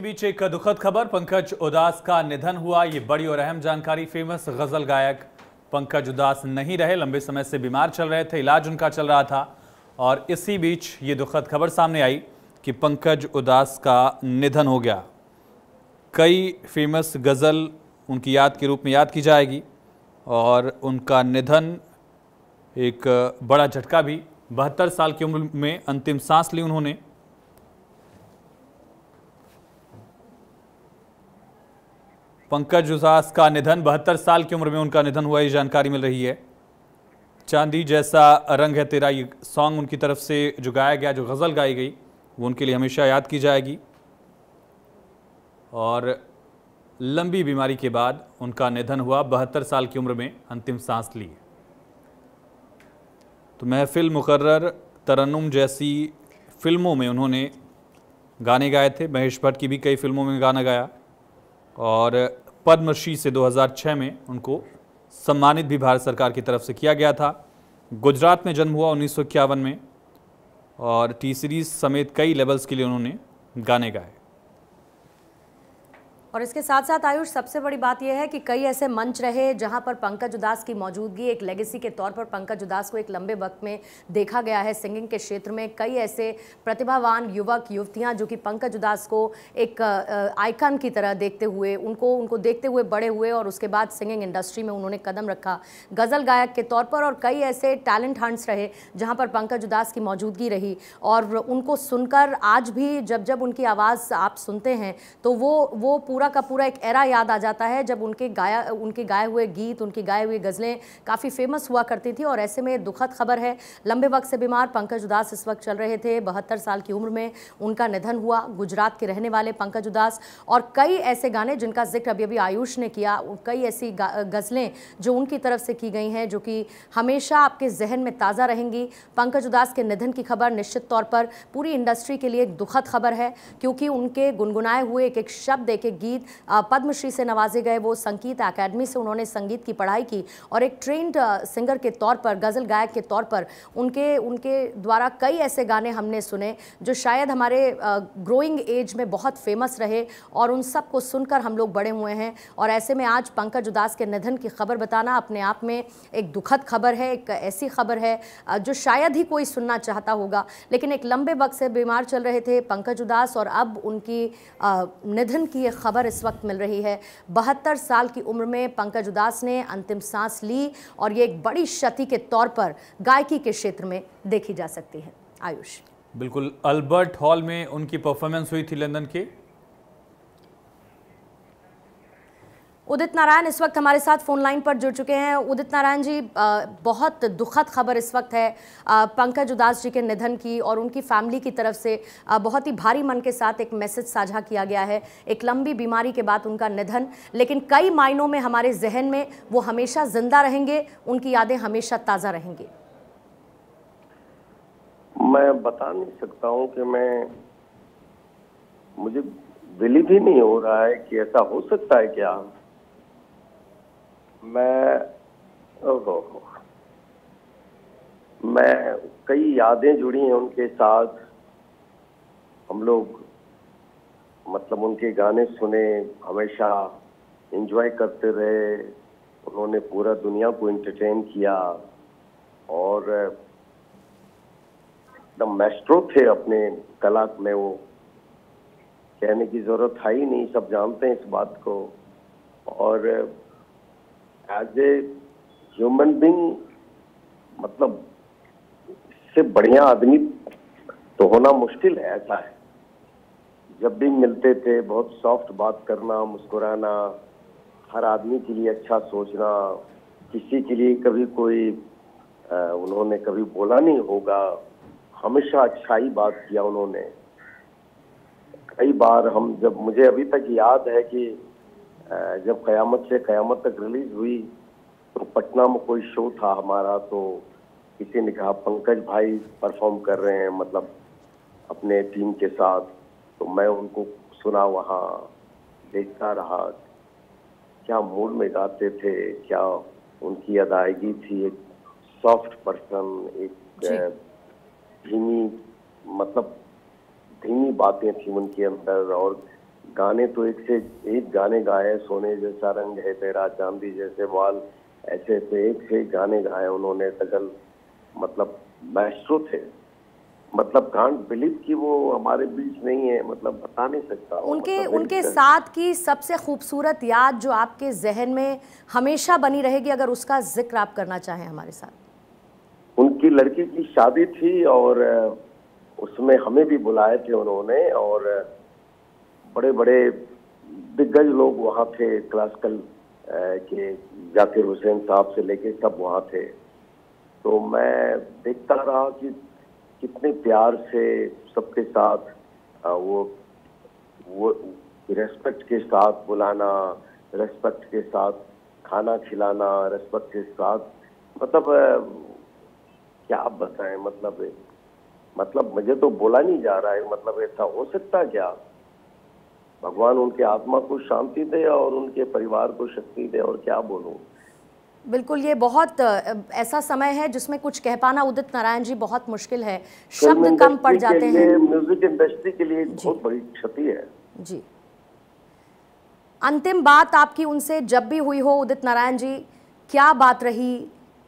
बीच एक दुखद खबर, पंकज उधास का निधन हुआ। ये बड़ी और अहम जानकारी। फेमस गजल गायक पंकज उधास नहीं रहे, लंबे समय से बीमार चल रहे थे, इलाज उनका चल रहा था और इसी बीच ये दुखद खबर सामने आई कि पंकज उधास का निधन हो गया। कई फेमस गज़ल उनकी याद के रूप में याद की जाएगी और उनका निधन एक बड़ा झटका भी। 72 साल की उम्र में अंतिम सांस ली उन्होंने। पंकज उधास का निधन, 72 साल की उम्र में उनका निधन हुआ, ये जानकारी मिल रही है। चांदी जैसा रंग है तेरा, ये सॉन्ग उनकी तरफ से जो गाया गया, जो गज़ल गाई गई, वो उनके लिए हमेशा याद की जाएगी। और लंबी बीमारी के बाद उनका निधन हुआ, 72 साल की उम्र में अंतिम सांस ली। तो महफिल मुकर्रर तरन्नुम जैसी फिल्मों में उन्होंने गाने गाए थे। महेश भट्ट की भी कई फिल्मों में गाना गाया और पद्मश्री से 2006 में उनको सम्मानित भी भारत सरकार की तरफ से किया गया था। गुजरात में जन्म हुआ 1951 में और टी सीरीज़ समेत कई लेवल्स के लिए उन्होंने गाने गाए। और इसके साथ साथ आयुष, सबसे बड़ी बात यह है कि कई ऐसे मंच रहे जहां पर पंकज उधास की मौजूदगी एक लेगेसी के तौर पर, पंकज उधास को एक लंबे वक्त में देखा गया है सिंगिंग के क्षेत्र में। कई ऐसे प्रतिभावान युवक युवतियां जो कि पंकज उधास को एक आइकन की तरह देखते हुए, उनको देखते हुए बड़े हुए और उसके बाद सिंगिंग इंडस्ट्री में उन्होंने कदम रखा गज़ल गायक के तौर पर। और कई ऐसे टैलेंट हंट्स रहे जहाँ पर पंकज उधास की मौजूदगी रही और उनको सुनकर आज भी जब जब उनकी आवाज़ आप सुनते हैं तो वो पूरा एक एरा याद आ जाता है जब उनके गाए हुए गीत, उनकी गाए हुए गज़लें काफ़ी फेमस हुआ करती थी। और ऐसे में दुखद खबर है, लंबे वक्त से बीमार पंकज उधास इस वक्त चल रहे थे, 72 साल की उम्र में उनका निधन हुआ। गुजरात के रहने वाले पंकज उधास और कई ऐसे गाने जिनका जिक्र अभी आयुष ने किया, कई ऐसी गज़लें जो उनकी तरफ से की गई हैं जो कि हमेशा आपके जहन में ताज़ा रहेंगी। पंकज उधास के निधन की खबर निश्चित तौर पर पूरी इंडस्ट्री के लिए एक दुखद खबर है, क्योंकि उनके गुनगुनाए हुए एक एक शब्द, एक एक गीत पद्मश्री से नवाजे गए। वो संगीत अकादमी से उन्होंने संगीत की पढ़ाई की और एक ट्रेंड सिंगर के तौर पर, गज़ल गायक के तौर पर उनके द्वारा कई ऐसे गाने हमने सुने जो शायद हमारे ग्रोइंग एज में बहुत फेमस रहे और उन सब को सुनकर हम लोग बड़े हुए हैं। और ऐसे में आज पंकज उधास के निधन की खबर बताना अपने आप में एक दुखद खबर है, एक ऐसी खबर है जो शायद ही कोई सुनना चाहता होगा। लेकिन एक लंबे वक्त से बीमार चल रहे थे पंकज उधास और अब उनकी निधन की खबर इस वक्त मिल रही है। 72 साल की उम्र में पंकज उधास ने अंतिम सांस ली और ये एक बड़ी क्षति के तौर पर गायकी के क्षेत्र में देखी जा सकती है। आयुष, बिल्कुल, अल्बर्ट हॉल में उनकी परफॉर्मेंस हुई थी लंदन के। उदित नारायण इस वक्त हमारे साथ फ़ोन लाइन पर जुड़ चुके हैं। उदित नारायण जी, बहुत दुखद खबर इस वक्त है पंकज उधास जी के निधन की और उनकी फैमिली की तरफ से बहुत ही भारी मन के साथ एक मैसेज साझा किया गया है। एक लंबी बीमारी के बाद उनका निधन, लेकिन कई मायनों में हमारे जहन में वो हमेशा जिंदा रहेंगे, उनकी यादें हमेशा ताज़ा रहेंगी। मैं बता नहीं सकता हूँ कि मुझे बिलीव ही नहीं हो रहा है कि ऐसा हो सकता है क्या। मैं कई यादें जुड़ी हैं उनके साथ। हम लोग मतलब उनके गाने सुने, हमेशा एंजॉय करते रहे। उन्होंने पूरा दुनिया को एंटरटेन किया और एकदम मैस्ट्रो थे अपने कला में। वो कहने की जरूरत है ही नहीं, सब जानते हैं इस बात को। और एज ए ह्यूमन बींग मतलब इससे बढ़िया आदमी तो होना मुश्किल है, ऐसा है। जब भी मिलते थे बहुत सॉफ्ट बात करना, मुस्कुराना, हर आदमी के लिए अच्छा सोचना, किसी के लिए कभी कोई उन्होंने कभी बोला नहीं होगा, हमेशा अच्छा ही बात किया उन्होंने। कई बार हम जब, मुझे अभी तक याद है कि जब कयामत से कयामत तक रिलीज हुई तो पटना में कोई शो था हमारा, तो किसी ने कहा पंकज भाई परफॉर्म कर रहे हैं, मतलब अपने टीम के साथ। तो मैं उनको सुना, वहाँ देखता रहा, क्या मूड में गाते थे, क्या उनकी अदायगी थी। एक सॉफ्ट पर्सन, एक धीमी, मतलब धीमी बातें थी उनके अंदर और गाने तो एक से एक गाने गाए, सोने जैसा रंग है तेरा, चांदी जैसे बाल, ऐसे पे एक से एक गाने गाए उन्होंने। सजल मतलब मास्टर थे, मतलब कांट बिलीव कि वो हमारे बीच नहीं है, मतलब बता नहीं सकता। उनके साथ की सबसे खूबसूरत याद जो आपके जहन में हमेशा बनी रहेगी, अगर उसका जिक्र आप करना चाहें हमारे साथ। उनकी लड़की की शादी थी और उसमें हमें भी बुलाए थे उन्होंने, और बड़े बड़े दिग्गज लोग वहाँ थे, क्लासिकल के जाकिर हुसैन साहब से लेके सब वहाँ थे। तो मैं देखता रहा कि कितने प्यार से सबके साथ वो रेस्पेक्ट के साथ बुलाना, रेस्पेक्ट के साथ खाना खिलाना, रेस्पेक्ट के साथ, मतलब क्या आप बताएं, मतलब मुझे तो बोला नहीं जा रहा है, मतलब ऐसा हो सकता क्या। भगवान उनके आत्मा को शांति दे और उनके परिवार को शक्ति दे, और क्या बोलूं। बिल्कुल, ये बहुत ऐसा समय है जिसमें कुछ कह पाना उदित नारायण जी बहुत मुश्किल है, शब्द कम पड़ जाते हैं। म्यूजिक इंडस्ट्री के लिए बहुत बड़ी क्षति है जी। अंतिम बात आपकी उनसे जब भी हुई हो उदित नारायण जी, क्या बात रही,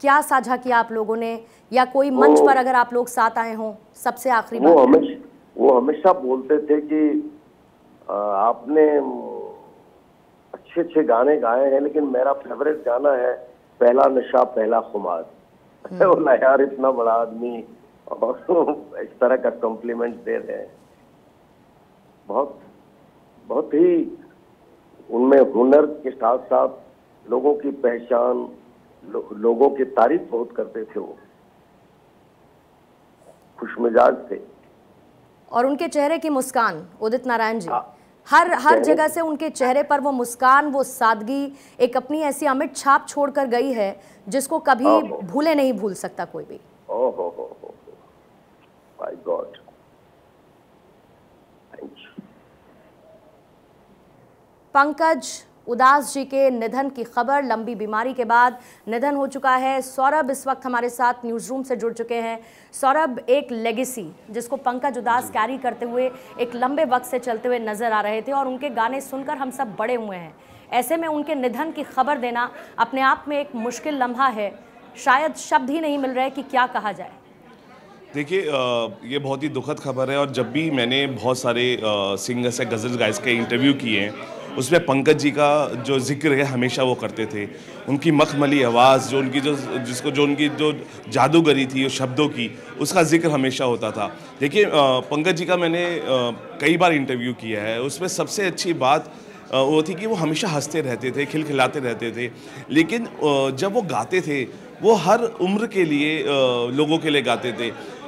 क्या साझा किया आप लोगों ने, या कोई मंच पर अगर आप लोग साथ आए हों, सबसे आखिरी बात। वो हमेशा बोलते थे कि आपने अच्छे अच्छे गाने गाए हैं, लेकिन मेरा फेवरेट गाना है पहला नशा पहला खुमार। बोला यार इतना बड़ा आदमी और इस तरह का कॉम्प्लीमेंट दे रहे हैं। बहुत बहुत ही उनमें हुनर के साथ साथ लोगों की पहचान, लोगों की तारीफ बहुत करते थे, वो खुशमिजाज थे। और उनके चेहरे की मुस्कान उदित नारायण जी, हर जगह से उनके चेहरे पर वो मुस्कान, वो सादगी एक अपनी ऐसी अमिट छाप छोड़कर गई है जिसको कभी भूले नहीं भूल सकता कोई भी। माय गॉड, पंकज उधास जी के निधन की खबर लंबी बीमारी के बाद निधन हो चुका है। सौरभ इस वक्त हमारे साथ न्यूज़ रूम से जुड़ चुके हैं। सौरभ, एक लेगेसी जिसको पंकज उधास कैरी करते हुए एक लंबे वक्त से चलते हुए नज़र आ रहे थे, और उनके गाने सुनकर हम सब बड़े हुए हैं, ऐसे में उनके निधन की खबर देना अपने आप में एक मुश्किल लम्हा है, शायद शब्द ही नहीं मिल रहे कि क्या कहा जाए। देखिए, ये बहुत ही दुखद खबर है, और जब भी मैंने बहुत सारे सिंगर्स या गज़ल गायस के इंटरव्यू किए हैं उसमें पंकज जी का जो जिक्र है हमेशा वो करते थे। उनकी मखमली आवाज़, जो उनकी जो जिसको जो उनकी जो जादूगरी थी शब्दों की, उसका जिक्र हमेशा होता था। देखिए, पंकज जी का मैंने कई बार इंटरव्यू किया है, उसमें सबसे अच्छी बात वो थी कि वो हमेशा हंसते रहते थे, खिलखिलाते रहते थे, लेकिन जब वो गाते थे वो हर उम्र के लिए लोगों के लिए गाते थे।